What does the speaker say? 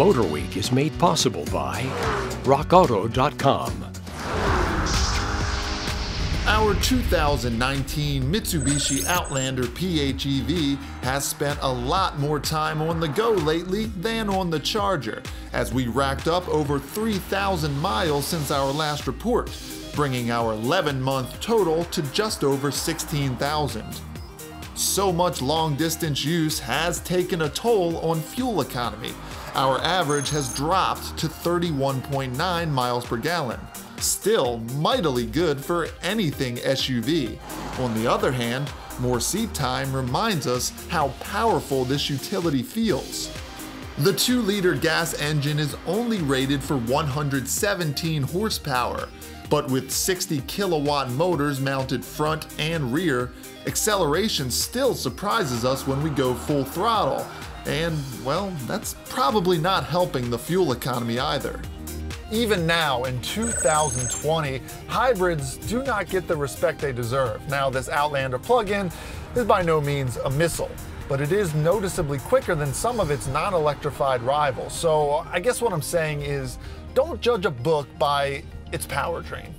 MotorWeek is made possible by RockAuto.com. Our 2019 Mitsubishi Outlander PHEV has spent a lot more time on the go lately than on the charger, as we racked up over 3,000 miles since our last report, bringing our 11-month total to just over 16,000. So much long-distance use has taken a toll on fuel economy. Our average has dropped to 31.9 miles per gallon. Still mightily good for anything SUV. On the other hand, more seat time reminds us how powerful this utility feels. The 2-liter gas engine is only rated for 117 horsepower, but with 60 kilowatt motors mounted front and rear, acceleration still surprises us when we go full throttle, and well, that's probably not helping the fuel economy either. Even now, in 2020, hybrids do not get the respect they deserve. Now, this Outlander plug-in is by no means a missile, but it is noticeably quicker than some of its non-electrified rivals. So I guess what I'm saying is, don't judge a book by its powertrain.